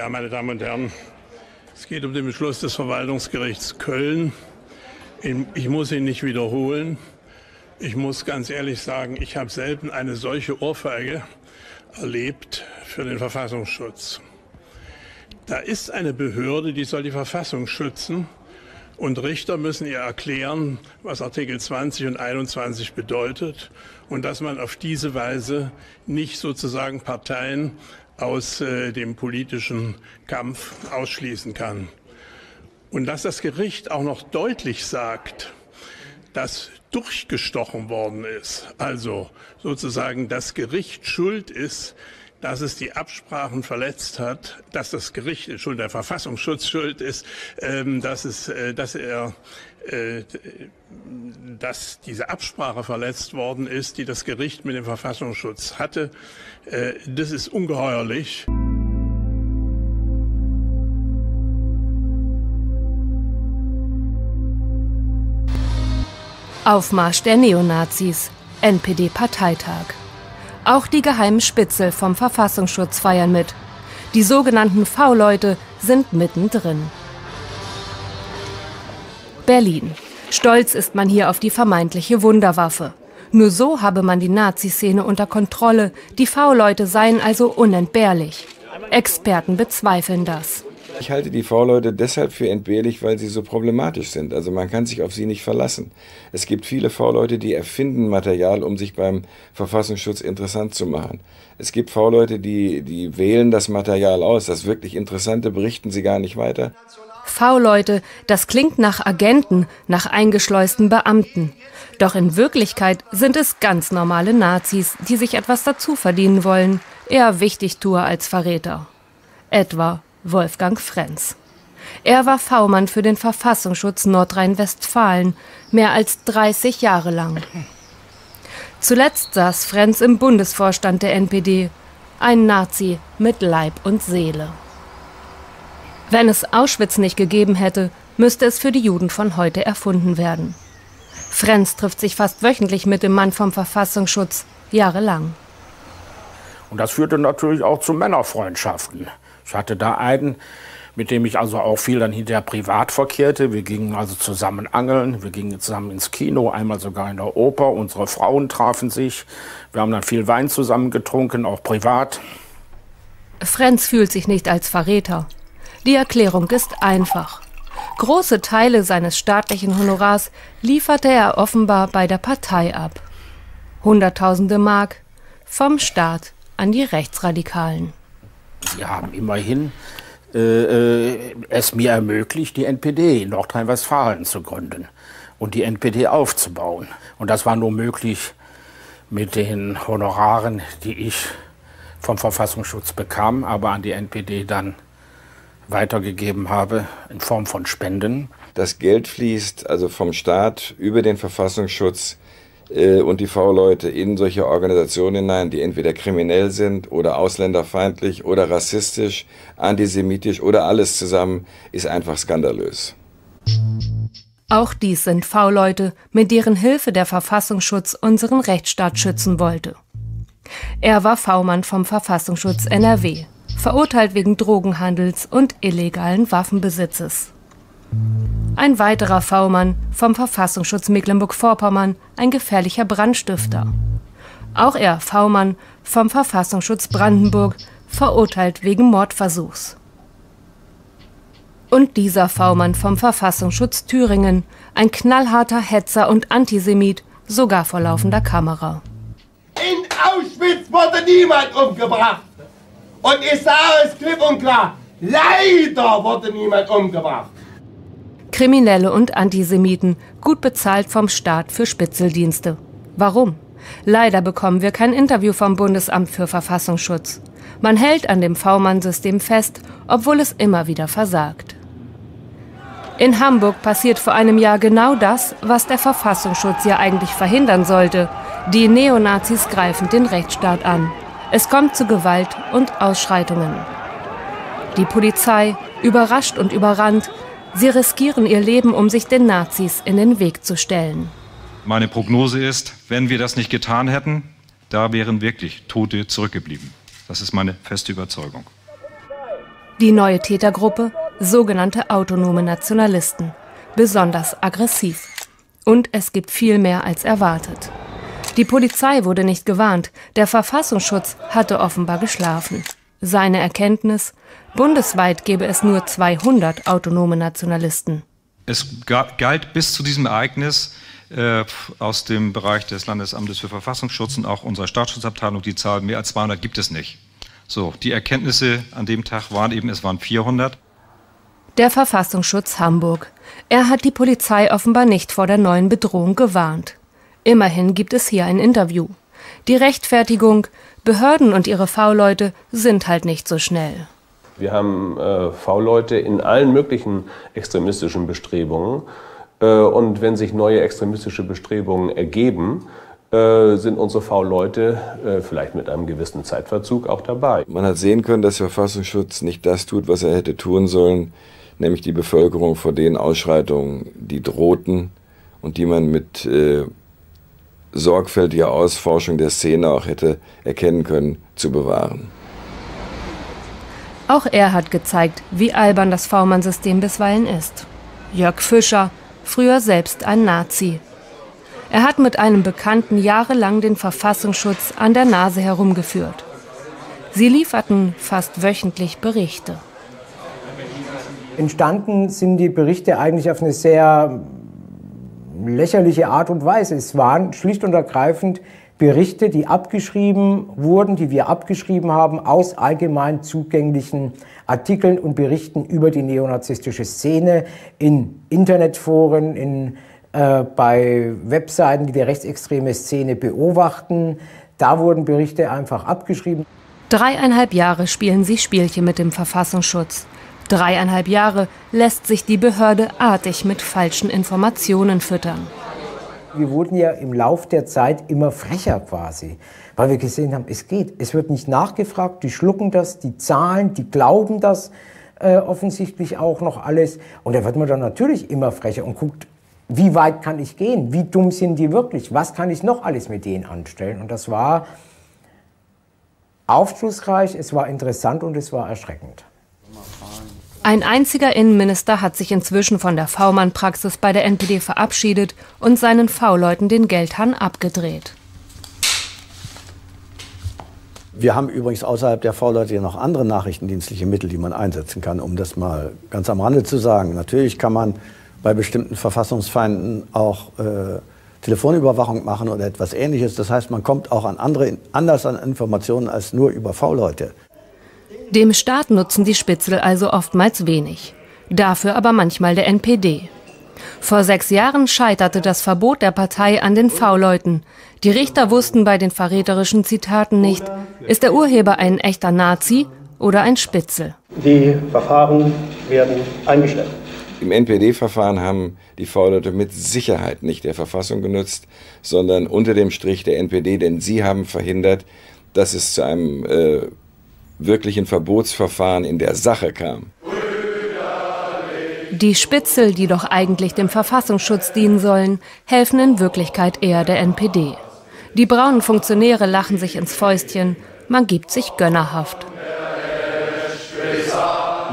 Ja, meine Damen und Herren, es geht um den Beschluss des Verwaltungsgerichts Köln. Ich muss ihn nicht wiederholen. Ich muss ganz ehrlich sagen, ich habe selten eine solche Ohrfeige erlebt für den Verfassungsschutz. Da ist eine Behörde, die soll die Verfassung schützen. Und Richter müssen ihr erklären, was Artikel 20 und 21 bedeutet und dass man auf diese Weise nicht sozusagen Parteien aus dem politischen Kampf ausschließen kann. Und dass das Gericht auch noch deutlich sagt, dass durchgestochen worden ist, also sozusagen das Gericht schuld ist, dass es die Absprachen verletzt hat, dass das Gericht schon der Verfassungsschutz schuld ist, dass diese Absprache verletzt worden ist, die das Gericht mit dem Verfassungsschutz hatte, das ist ungeheuerlich. Aufmarsch der Neonazis, NPD-Parteitag. Auch die geheimen Spitzel vom Verfassungsschutz feiern mit. Die sogenannten V-Leute sind mittendrin. Berlin. Stolz ist man hier auf die vermeintliche Wunderwaffe. Nur so habe man die Nazi-Szene unter Kontrolle. Die V-Leute seien also unentbehrlich. Experten bezweifeln das. Ich halte die V-Leute deshalb für entbehrlich, weil sie so problematisch sind. Also man kann sich auf sie nicht verlassen. Es gibt viele V-Leute, die erfinden Material, um sich beim Verfassungsschutz interessant zu machen. Es gibt V-Leute, die wählen das Material aus. Das wirklich Interessante berichten sie gar nicht weiter. V-Leute, das klingt nach Agenten, nach eingeschleusten Beamten. Doch in Wirklichkeit sind es ganz normale Nazis, die sich etwas dazu verdienen wollen. Eher Wichtigtuer als Verräter. Etwa Wolfgang Frenz. Er war V-Mann für den Verfassungsschutz Nordrhein-Westfalen, mehr als 30 Jahre lang. Zuletzt saß Frenz im Bundesvorstand der NPD, ein Nazi mit Leib und Seele. Wenn es Auschwitz nicht gegeben hätte, müsste es für die Juden von heute erfunden werden. Frenz trifft sich fast wöchentlich mit dem Mann vom Verfassungsschutz, jahrelang. Und das führte natürlich auch zu Männerfreundschaften. Ich hatte da einen, mit dem ich also auch viel dann hinterher privat verkehrte. Wir gingen also zusammen angeln, wir gingen zusammen ins Kino, einmal sogar in der Oper. Unsere Frauen trafen sich. Wir haben dann viel Wein zusammen getrunken, auch privat. Frenz fühlt sich nicht als Verräter. Die Erklärung ist einfach. Große Teile seines staatlichen Honorars lieferte er offenbar bei der Partei ab. Hunderttausende Mark vom Staat an die Rechtsradikalen. Sie haben immerhin es mir ermöglicht, die NPD in Nordrhein-Westfalen zu gründen und die NPD aufzubauen. Und das war nur möglich mit den Honoraren, die ich vom Verfassungsschutz bekam, aber an die NPD dann weitergegeben habe in Form von Spenden. Das Geld fließt also vom Staat über den Verfassungsschutz und die V-Leute in solche Organisationen hinein, die entweder kriminell sind oder ausländerfeindlich oder rassistisch, antisemitisch oder alles zusammen, ist einfach skandalös. Auch dies sind V-Leute, mit deren Hilfe der Verfassungsschutz unseren Rechtsstaat schützen wollte. Er war V-Mann vom Verfassungsschutz NRW, verurteilt wegen Drogenhandels und illegalen Waffenbesitzes. Ein weiterer V-Mann vom Verfassungsschutz Mecklenburg-Vorpommern, ein gefährlicher Brandstifter. Auch er, V-Mann vom Verfassungsschutz Brandenburg, verurteilt wegen Mordversuchs. Und dieser V-Mann vom Verfassungsschutz Thüringen, ein knallharter Hetzer und Antisemit, sogar vor laufender Kamera. In Auschwitz wurde niemand umgebracht. Und ich sage es klipp und klar, leider wurde niemand umgebracht. Kriminelle und Antisemiten, gut bezahlt vom Staat für Spitzeldienste. Warum? Leider bekommen wir kein Interview vom Bundesamt für Verfassungsschutz. Man hält an dem V-Mann-System fest, obwohl es immer wieder versagt. In Hamburg passiert vor einem Jahr genau das, was der Verfassungsschutz ja eigentlich verhindern sollte. Die Neonazis greifen den Rechtsstaat an. Es kommt zu Gewalt und Ausschreitungen. Die Polizei, überrascht und überrannt, sie riskieren ihr Leben, um sich den Nazis in den Weg zu stellen. Meine Prognose ist, wenn wir das nicht getan hätten, da wären wirklich Tote zurückgeblieben. Das ist meine feste Überzeugung. Die neue Tätergruppe, sogenannte autonome Nationalisten, besonders aggressiv. Und es gibt viel mehr als erwartet. Die Polizei wurde nicht gewarnt, der Verfassungsschutz hatte offenbar geschlafen. Seine Erkenntnis, bundesweit gäbe es nur 200 autonome Nationalisten. Es galt bis zu diesem Ereignis aus dem Bereich des Landesamtes für Verfassungsschutz und auch unserer Staatsschutzabteilung die Zahl, mehr als 200 gibt es nicht. So, die Erkenntnisse an dem Tag waren eben, es waren 400. Der Verfassungsschutz Hamburg. Er hat die Polizei offenbar nicht vor der neuen Bedrohung gewarnt. Immerhin gibt es hier ein Interview. Die Rechtfertigung, Behörden und ihre V-Leute sind halt nicht so schnell. Wir haben V-Leute in allen möglichen extremistischen Bestrebungen. Und wenn sich neue extremistische Bestrebungen ergeben, sind unsere V-Leute vielleicht mit einem gewissen Zeitverzug auch dabei. Man hat sehen können, dass der Verfassungsschutz nicht das tut, was er hätte tun sollen, nämlich die Bevölkerung vor den Ausschreitungen, die drohten und die man mit sorgfältiger Ausforschung der Szene auch hätte erkennen können, zu bewahren. Auch er hat gezeigt, wie albern das V-Mann-System bisweilen ist. Jörg Fischer, früher selbst ein Nazi. Er hat mit einem Bekannten jahrelang den Verfassungsschutz an der Nase herumgeführt. Sie lieferten fast wöchentlich Berichte. Entstanden sind die Berichte eigentlich auf eine sehr lächerliche Art und Weise. Es waren schlicht und ergreifend Berichte, die abgeschrieben wurden, die wir abgeschrieben haben, aus allgemein zugänglichen Artikeln und Berichten über die neonazistische Szene in Internetforen, bei Webseiten, die die rechtsextreme Szene beobachten. Da wurden Berichte einfach abgeschrieben. 3,5 Jahre spielen sie Spielchen mit dem Verfassungsschutz. 3,5 Jahre lässt sich die Behörde artig mit falschen Informationen füttern. Wir wurden ja im Lauf der Zeit immer frecher quasi, weil wir gesehen haben, es geht. Es wird nicht nachgefragt, die schlucken das, die zahlen, die glauben das offensichtlich auch noch alles. Und da wird man dann natürlich immer frecher und guckt, wie weit kann ich gehen, wie dumm sind die wirklich, was kann ich noch alles mit denen anstellen. Und das war aufschlussreich, es war interessant und es war erschreckend. Ein einziger Innenminister hat sich inzwischen von der V-Mann-Praxis bei der NPD verabschiedet und seinen V-Leuten den Geldhahn abgedreht. Wir haben übrigens außerhalb der V-Leute ja noch andere nachrichtendienstliche Mittel, die man einsetzen kann, um das mal ganz am Rande zu sagen. Natürlich kann man bei bestimmten Verfassungsfeinden auch Telefonüberwachung machen oder etwas Ähnliches. Das heißt, man kommt auch an andere, anders an Informationen als nur über V-Leute. Dem Staat nutzen die Spitzel also oftmals wenig, dafür aber manchmal der NPD. Vor 6 Jahren scheiterte das Verbot der Partei an den V-Leuten. Die Richter wussten bei den verräterischen Zitaten nicht, ist der Urheber ein echter Nazi oder ein Spitzel. Die Verfahren werden eingestellt. Im NPD-Verfahren haben die V-Leute mit Sicherheit nicht der Verfassung genutzt, sondern unter dem Strich der NPD, denn sie haben verhindert, dass es zu einem wirklichen Verbotsverfahren in der Sache kam. Die Spitzel, die doch eigentlich dem Verfassungsschutz dienen sollen, helfen in Wirklichkeit eher der NPD. Die braunen Funktionäre lachen sich ins Fäustchen, man gibt sich gönnerhaft.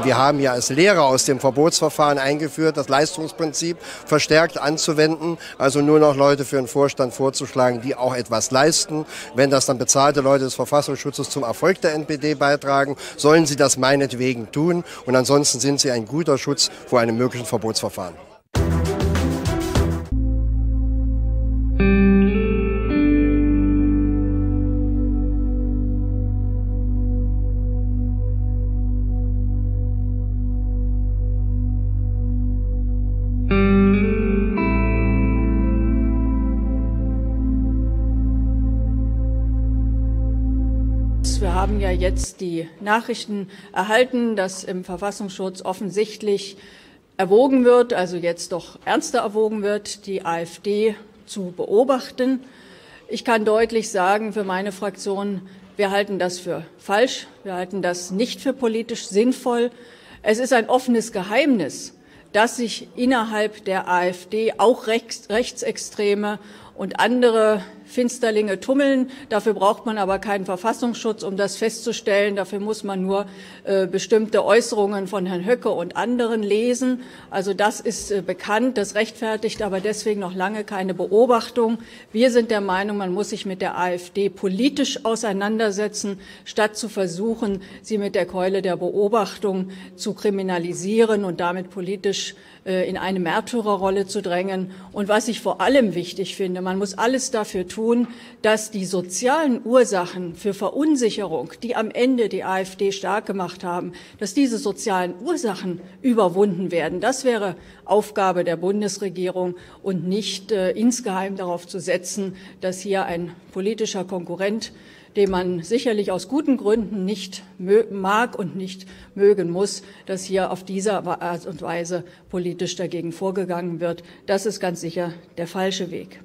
Wir haben ja als Lehre aus dem Verbotsverfahren eingeführt, das Leistungsprinzip verstärkt anzuwenden, also nur noch Leute für den Vorstand vorzuschlagen, die auch etwas leisten. Wenn das dann bezahlte Leute des Verfassungsschutzes zum Erfolg der NPD beitragen, sollen sie das meinetwegen tun. Und ansonsten sind sie ein guter Schutz vor einem möglichen Verbotsverfahren. Wir haben ja jetzt die Nachrichten erhalten, dass im Verfassungsschutz offensichtlich erwogen wird, also jetzt doch ernster erwogen wird, die AfD zu beobachten. Ich kann deutlich sagen, für meine Fraktion, wir halten das für falsch, wir halten das nicht für politisch sinnvoll. Es ist ein offenes Geheimnis, dass sich innerhalb der AfD auch Rechtsextreme und andere Finsterlinge tummeln. Dafür braucht man aber keinen Verfassungsschutz, um das festzustellen. Dafür muss man nur bestimmte Äußerungen von Herrn Höcke und anderen lesen. Also das ist bekannt, das rechtfertigt aber deswegen noch lange keine Beobachtung. Wir sind der Meinung, man muss sich mit der AfD politisch auseinandersetzen, statt zu versuchen, sie mit der Keule der Beobachtung zu kriminalisieren und damit politisch in eine Märtyrerrolle zu drängen. Und was ich vor allem wichtig finde, man muss alles dafür tun, dass die sozialen Ursachen für Verunsicherung, die am Ende die AfD stark gemacht haben, dass diese sozialen Ursachen überwunden werden. Das wäre Aufgabe der Bundesregierung und nicht insgeheim darauf zu setzen, dass hier ein politischer Konkurrent, den man sicherlich aus guten Gründen nicht mag und nicht mögen muss, dass hier auf dieser Art und Weise politisch dagegen vorgegangen wird. Das ist ganz sicher der falsche Weg.